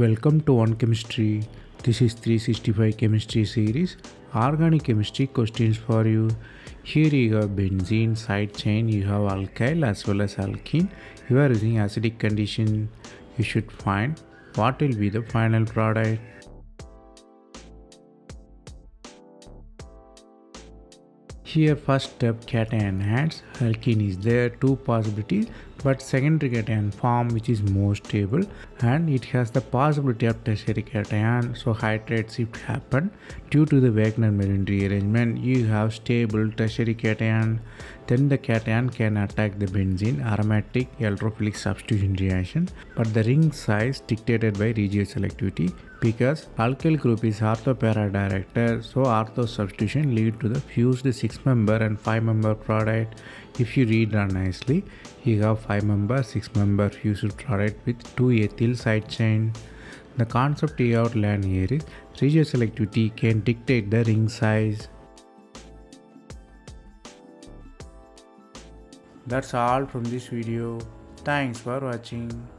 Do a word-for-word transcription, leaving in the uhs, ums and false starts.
Welcome to One Chemistry. This is three sixty-five Chemistry series organic chemistry questions for you. Here you have benzene side chain, you have alkyl as well as alkene. You are using acidic condition. You should find what will be the final product. Here first step, cation adds alkene is there, two possibilities, but secondary cation form which is more stable and it has the possibility of tertiary cation, so hydrate shift happen due to the Wagner-Meerwein rearrangement. You have stable tertiary cation, then the cation can attack the benzene aromatic electrophilic substitution reaction, but the ring size dictated by regioselectivity because alkyl group is orthopara directed, so ortho substitution lead to the fused six member and five member product. If you read nicely, you have five member six member fused product with two ethyl side chain. The concept you have learned here is regioselectivity can dictate the ring size. That's all from this video. Thanks for watching.